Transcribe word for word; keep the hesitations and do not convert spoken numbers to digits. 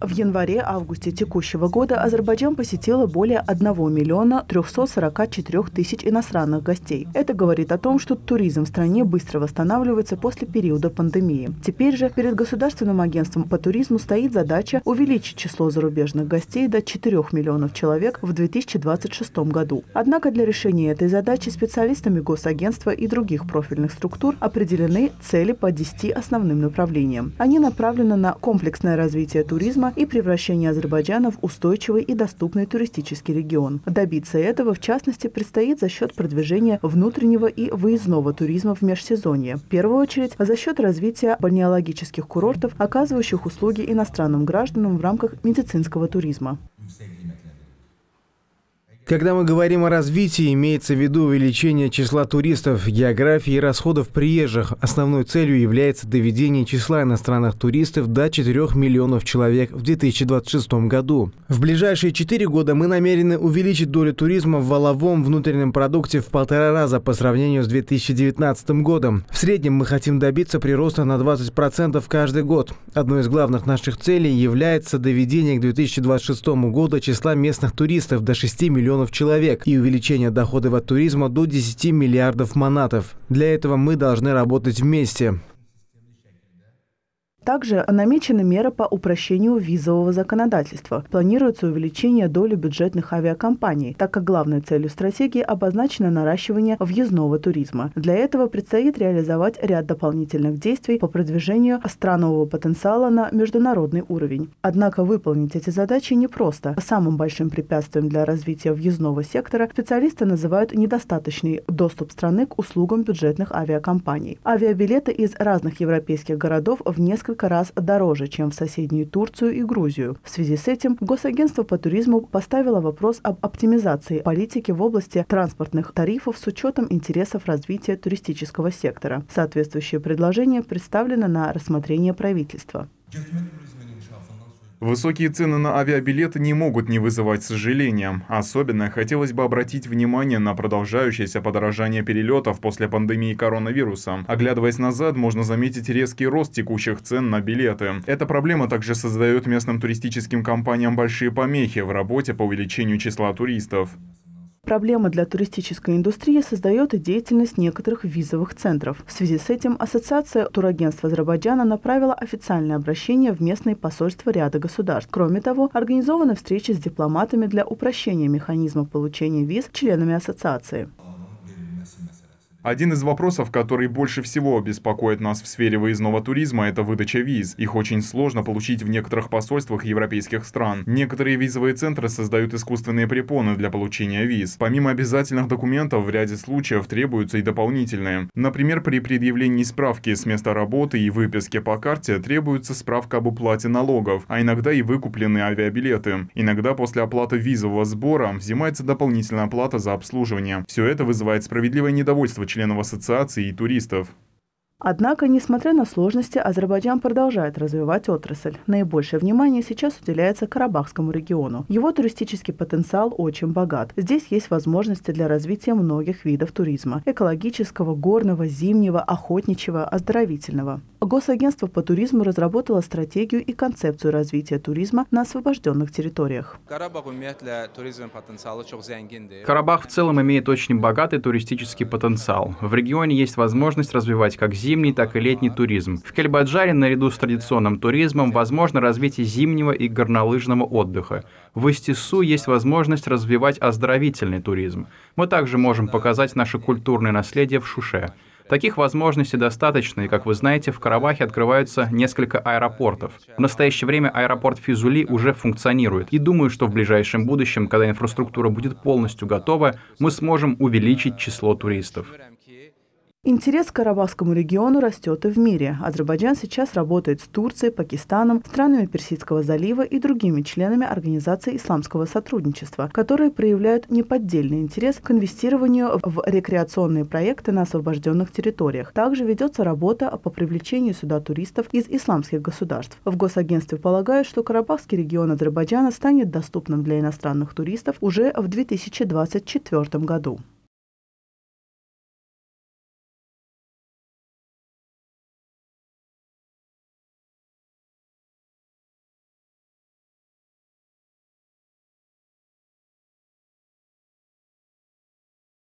В январе-августе текущего года Азербайджан посетило более одного миллиона трёхсот сорока четырёх тысяч иностранных гостей. Это говорит о том, что туризм в стране быстро восстанавливается после периода пандемии. Теперь же перед Государственным агентством по туризму стоит задача увеличить число зарубежных гостей до четырёх миллионов человек в две тысячи двадцать шестом году. Однако для решения этой задачи специалистами Госагентства и других профильных структур определены цели по десяти основным направлениям. Они направлены на комплексное развитие туризма и превращение Азербайджана в устойчивый и доступный туристический регион. Добиться этого, в частности, предстоит за счет продвижения внутреннего и выездного туризма в межсезонье. В первую очередь, за счет развития бальнеологических курортов, оказывающих услуги иностранным гражданам в рамках медицинского туризма. Когда мы говорим о развитии, имеется в виду увеличение числа туристов, географии и расходов приезжих. Основной целью является доведение числа иностранных туристов до четырёх миллионов человек в две тысячи двадцать шестом году. В ближайшие четыре года мы намерены увеличить долю туризма в валовом внутреннем продукте в полтора раза по сравнению с две тысячи девятнадцатым годом. В среднем мы хотим добиться прироста на двадцать процентов каждый год. Одной из главных наших целей является доведение к две тысячи двадцать шестому году числа местных туристов до шести миллионов человек и увеличение доходов от туризма до десяти миллиардов манатов. Для этого мы должны работать вместе. Также намечены меры по упрощению визового законодательства. Планируется увеличение доли бюджетных авиакомпаний, так как главной целью стратегии обозначено наращивание въездного туризма. Для этого предстоит реализовать ряд дополнительных действий по продвижению странового потенциала на международный уровень. Однако выполнить эти задачи непросто. Самым большим препятствием для развития въездного сектора специалисты называют недостаточный доступ страны к услугам бюджетных авиакомпаний. Авиабилеты из разных европейских городов в несколько раз дороже, чем в соседнюю Турцию и Грузию. В связи с этим Госагентство по туризму поставило вопрос об оптимизации политики в области транспортных тарифов с учетом интересов развития туристического сектора. Соответствующее предложение представлено на рассмотрение правительства. Высокие цены на авиабилеты не могут не вызывать сожаления. Особенно хотелось бы обратить внимание на продолжающееся подорожание перелетов после пандемии коронавируса. Оглядываясь назад, можно заметить резкий рост текущих цен на билеты. Эта проблема также создает местным туристическим компаниям большие помехи в работе по увеличению числа туристов. Проблемы для туристической индустрии создает и деятельность некоторых визовых центров. В связи с этим Ассоциация Турагентств Азербайджана направила официальное обращение в местные посольства ряда государств. Кроме того, организованы встречи с дипломатами для упрощения механизма получения виз членами ассоциации. Один из вопросов, который больше всего беспокоит нас в сфере выездного туризма, это выдача виз. Их очень сложно получить в некоторых посольствах европейских стран. Некоторые визовые центры создают искусственные препоны для получения виз. Помимо обязательных документов, в ряде случаев требуются и дополнительные. Например, при предъявлении справки с места работы и выписки по карте требуется справка об уплате налогов, а иногда и выкупленные авиабилеты. Иногда после оплаты визового сбора взимается дополнительная плата за обслуживание. Все это вызывает справедливое недовольство членов ассоциации и туристов. Однако, несмотря на сложности, Азербайджан продолжает развивать отрасль. Наибольшее внимание сейчас уделяется Карабахскому региону. Его туристический потенциал очень богат. Здесь есть возможности для развития многих видов туризма – экологического, горного, зимнего, охотничьего, оздоровительного. Госагентство по туризму разработало стратегию и концепцию развития туризма на освобожденных территориях. Карабах в целом имеет очень богатый туристический потенциал. В регионе есть возможность развивать как зимний, зимний, так и летний туризм. В Кельбаджаре наряду с традиционным туризмом возможно развитие зимнего и горнолыжного отдыха. В Истису есть возможность развивать оздоровительный туризм. Мы также можем показать наше культурное наследие в Шуше. Таких возможностей достаточно, и, как вы знаете, в Карабахе открываются несколько аэропортов. В настоящее время аэропорт Физули уже функционирует, и думаю, что в ближайшем будущем, когда инфраструктура будет полностью готова, мы сможем увеличить число туристов. Интерес к Карабахскому региону растет и в мире. Азербайджан сейчас работает с Турцией, Пакистаном, странами Персидского залива и другими членами Организации исламского сотрудничества, которые проявляют неподдельный интерес к инвестированию в рекреационные проекты на освобожденных территориях. Также ведется работа по привлечению сюда туристов из исламских государств. В Госагентстве полагают, что Карабахский регион Азербайджана станет доступным для иностранных туристов уже в две тысячи двадцать четвёртом году.